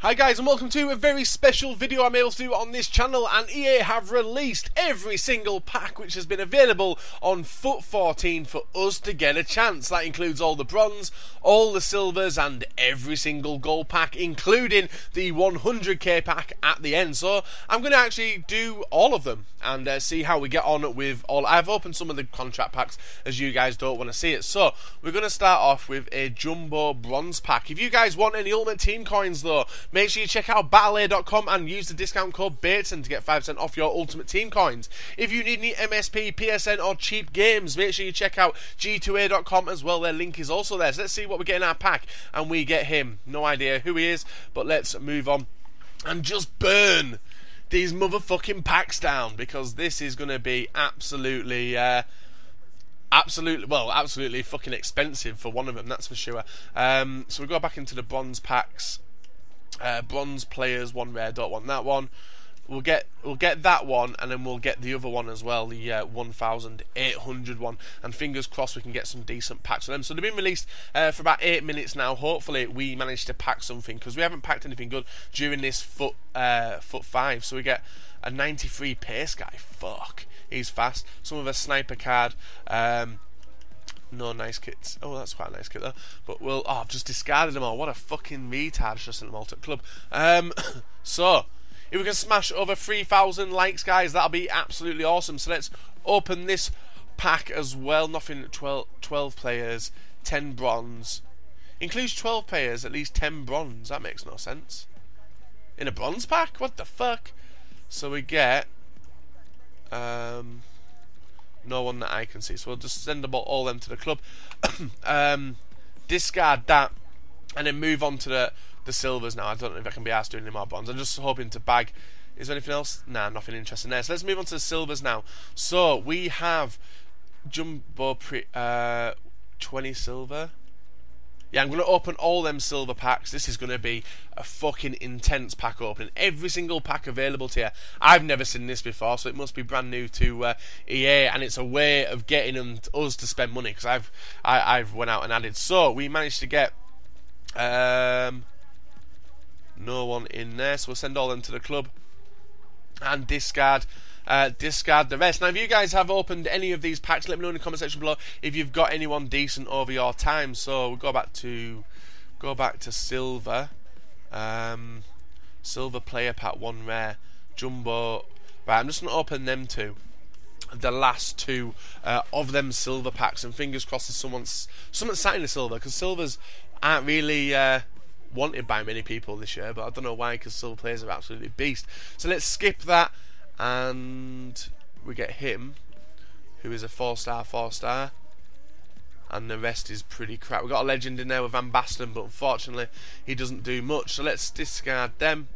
Hi guys and welcome to a very special video I'm able to do on this channel, and EA have released every single pack which has been available on Foot 14 for us to get a chance. That includes all the bronze, all the silvers and every single gold pack, including the 100k pack at the end. So I'm going to actually do all of them and see how we get on with all. I've opened some of the contract packs as you guys don't want to see it. So we're going to start off with a Jumbo Bronze pack. If you guys want any Ultimate Team coins though, make sure you check out BattleA.com and use the discount code Bateson to get 5% off your Ultimate Team coins. If you need any MSP, PSN or cheap games, make sure you check out G2A.com as well. Their link is also there. So let's see what we get in our pack, and we get him. No idea who he is, but let's move on and just burn these motherfucking packs down, because this is going to be absolutely... absolutely fucking expensive for one of them, that's for sure. So we go back into the bronze packs. Bronze players, one rare, don't want that one. We'll get that one, and then we'll get the other one as well, the 1,800 one, and fingers crossed we can get some decent packs for them. So they've been released for about 8 minutes now. Hopefully we manage to pack something, because we haven't packed anything good during this foot 5. So we get a 93 pace guy. Fuck, he's fast. Some of a sniper card. No nice kits. Oh, that's quite a nice kit though. But we'll... oh, I've just discarded them all. What a fucking retard. I should have sent them all to the club. So, if we can smash over 3,000 likes, guys, that'll be absolutely awesome. So let's open this pack as well. Nothing. 12 players, 10 bronze. Includes 12 players, at least 10 bronze. That makes no sense. In a bronze pack? What the fuck? So we get... no one that I can see, so we'll just send them all them to the club. Discard that, and then move on to the silvers now. I don't know if I can be asked doing any more bronze. I'm just hoping to bag. Is there anything else? Nah, nothing interesting there. So let's move on to the silvers now. So we have Jumbo 20 silver. Yeah, I'm going to open all them silver packs. This is going to be a fucking intense pack opening. Every single pack available to you. I've never seen this before, so it must be brand new to EA, and it's a way of getting them to us to spend money, because I've went out and added. So we managed to get no one in there, so we'll send all them to the club and discard. Discard the rest. Now, if you guys have opened any of these packs, let me know in the comment section below if you've got anyone decent over your time. So we'll go back to silver, silver player pack, one rare, jumbo. Right, I'm just gonna open them two, the last two of them silver packs, and fingers crossed someone's sat in the silver, because silvers aren't really wanted by many people this year. But I don't know why, because silver players are absolutely beast. So let's skip that. And we get him, who is a four-star, and the rest is pretty crap. We got a legend in there with Van Basten, but unfortunately he doesn't do much. So let's discard them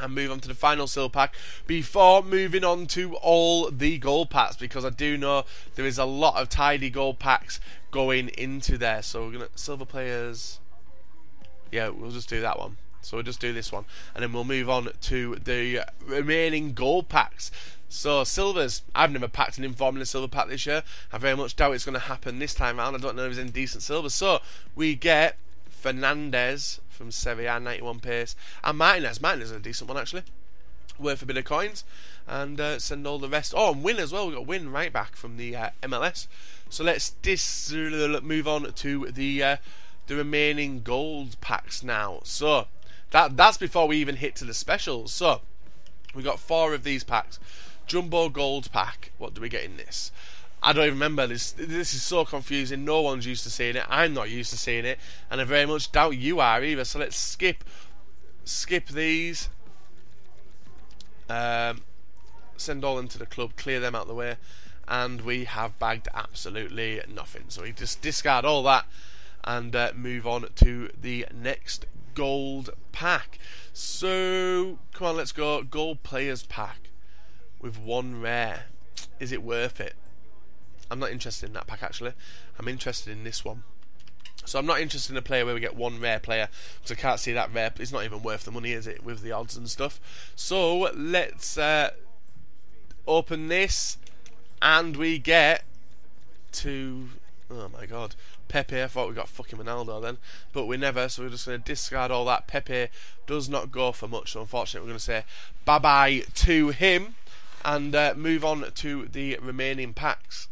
and move on to the final silver pack before moving on to all the gold packs, because I do know there is a lot of tidy gold packs going into there. So we're gonna silver players. Yeah, we'll just do that one. So we'll just do this one, and then we'll move on to the remaining gold packs. So silvers, I've never packed an informal silver pack this year. I very much doubt it's going to happen this time around. I don't know if there's any decent silvers. So we get Fernandez from Sevilla, 91 pace, and Martinez. Martinez is a decent one actually, worth a bit of coins. And send all the rest. Oh, and Win as well. We've got Win right back from the MLS. So let's move on to the remaining gold packs now. So That's before we even hit to the specials. So we got four of these packs. Jumbo Gold pack. What do we get in this? I don't even remember. This is so confusing. No one's used to seeing it. I'm not used to seeing it, and I very much doubt you are either. So let's skip these. Send all into the club. Clear them out of the way, and we have bagged absolutely nothing. So we just discard all that and move on to the next gold pack. So come on, let's go. Gold players pack with one rare. Is it worth it? I'm not interested in that pack actually. I'm interested in this one. So I'm not interested in a player where we get one rare player, because I can't see that rare. It's not even worth the money, is it, with the odds and stuff? So let's open this, and we get to, oh my god, Pepe. I thought we got fucking Ronaldo then, but we never, so we're just going to discard all that. Pepe does not go for much, so unfortunately we're going to say bye-bye to him and move on to the remaining packs.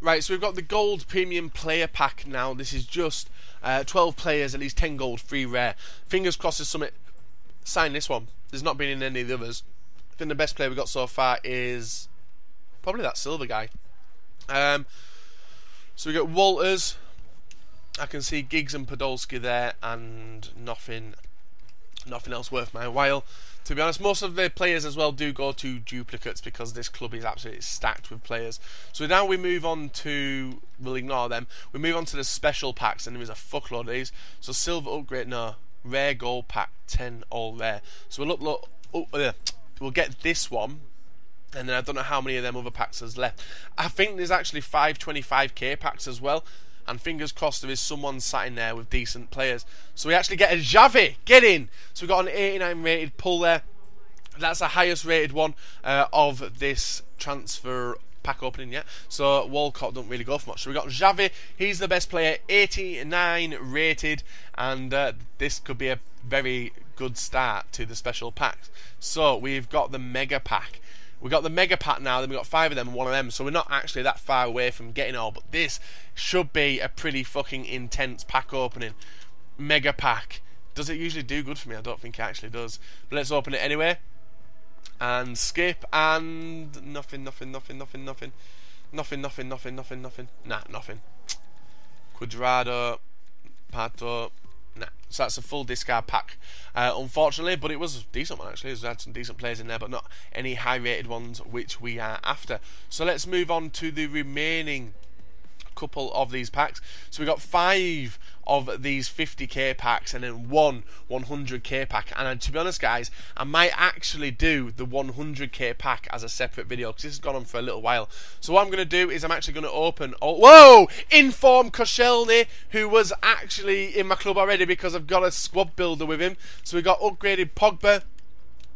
Right, so we've got the gold premium player pack now. This is just 12 players, at least 10 gold, 3 rare. Fingers crossed there's something. Sign this one. There's not been in any of the others. I think the best player we've got so far is probably that silver guy. So we got Walters. I can see Giggs and Podolski there, and nothing else worth my while. To be honest, most of the players as well do go to duplicates because this club is absolutely stacked with players. So now we move on to, we'll ignore them, we move on to the special packs, and there is a fuckload of these. So silver upgrade, no, rare gold pack, 10 all rare. So we'll upload, we'll get this one, and then I don't know how many of them other packs is left. I think there's actually 5 25k packs as well, and fingers crossed there is someone sat in there with decent players. So we actually get a Xavi, get in! So we got an 89 rated pull there. That's the highest rated one of this transfer pack opening yet. So Walcott don't really go for much. So we got Xavi, he's the best player, 89 rated, and this could be a very good start to the special packs. So we've got the mega pack. We got the mega pack now, then we got 5 of them and 1 of them, so we're not actually that far away from getting all, but this should be a pretty fucking intense pack opening. Mega pack. Does it usually do good for me? I don't think it actually does. But let's open it anyway. And skip, and nothing. Nah, nothing. Quadrado, Pato. Nah, so that's a full discard pack, unfortunately, but it was a decent one actually. It had some decent players in there, but not any high rated ones, which we are after. So let's move on to the remaining couple of these packs. So we got 5 of these 50k packs and then 1 100k pack, and to be honest guys, I might actually do the 100k pack as a separate video because this has gone on for a little while. So what I'm going to do is I'm actually going to open, oh whoa, inform Koscielny, who was actually in my club already because I've got a squad builder with him. So we got upgraded Pogba,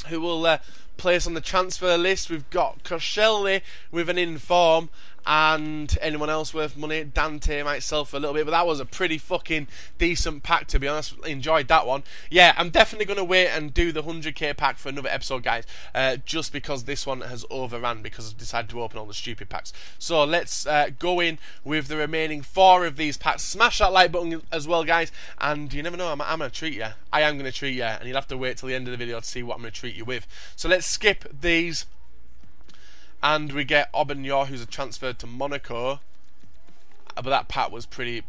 who will place on the transfer list. We've got Koscielny with an inform, and anyone else worth money, Dante might sell for a little bit, but that was a pretty fucking decent pack, to be honest. Enjoyed that one. Yeah, I'm definitely going to wait and do the 100k pack for another episode guys, just because this one has overran because I've decided to open all the stupid packs. So let's go in with the remaining 4 of these packs. Smash that like button as well guys, and you never know, I'm going to treat you. I am going to treat you, and you'll have to wait till the end of the video to see what I'm going to treat you with. So let's skip these, and we get Aubin-Yaw, who's a transfer to Monaco. But that pack was pretty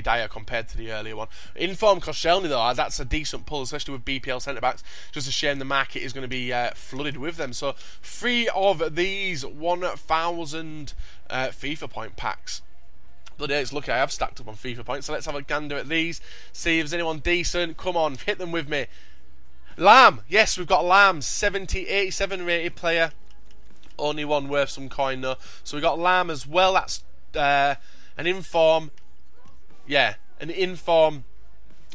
dire compared to the earlier one. Inform Koscielny though, that's a decent pull, especially with BPL centre backs. Just a shame the market is going to be flooded with them. So 3 of these 1,000 FIFA point packs. But yeah, it's lucky I have stacked up on FIFA points. So let's have a gander at these. See if there's anyone decent. Come on, hit them with me. Lamb, yes, we've got Lamb, 87 rated player. Only one worth some coin though. So we got Lamb as well. That's an inform. Yeah, an inform.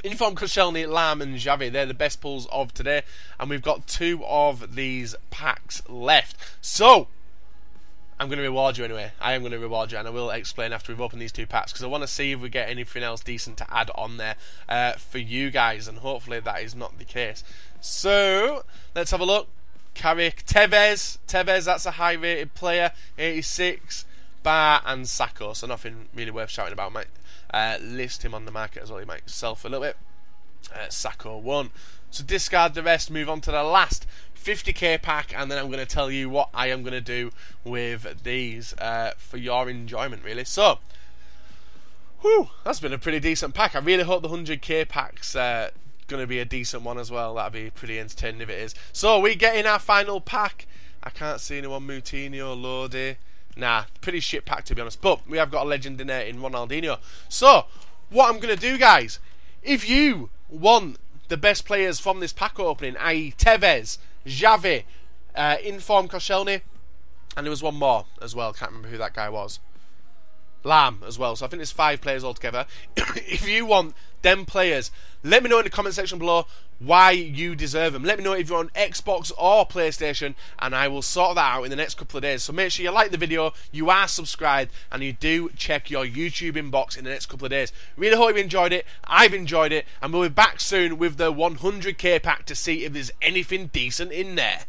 Inform Koscielny, Lamb and Xavi. They're the best pulls of today. And we've got 2 of these packs left. So I'm going to reward you anyway. I am going to reward you, and I will explain after we've opened these 2 packs because I want to see if we get anything else decent to add on there for you guys, and hopefully that is not the case. So let's have a look. Carrick, Tevez, that's a high rated player, 86, Bar and Sako, so nothing really worth shouting about. Might list him on the market as well, he might sell for a little bit. Sako won, so discard the rest, move on to the last 50k pack, and then I'm going to tell you what I am going to do with these for your enjoyment really. So whew, that's been a pretty decent pack. I really hope the 100k packs going to be a decent one as well. That'd be pretty entertaining if it is. So we get in our final pack. I can't see anyone. Moutinho, Lodi. Nah, pretty shit pack to be honest, but we have got a legend in there in Ronaldinho. So what I'm going to do guys, if you want the best players from this pack opening, i.e. Tevez, Xavi, Inform Koscielny, and there was one more as well, can't remember who that guy was. Lamb as well. So I think there's 5 players altogether. If you want them players, let me know in the comment section below why you deserve them. Let me know if you're on Xbox or PlayStation, and I will sort that out in the next couple of days. So make sure you like the video, you are subscribed, and you do check your YouTube inbox in the next couple of days. Really hope you enjoyed it. I've enjoyed it, and we'll be back soon with the 100k pack to see if there's anything decent in there.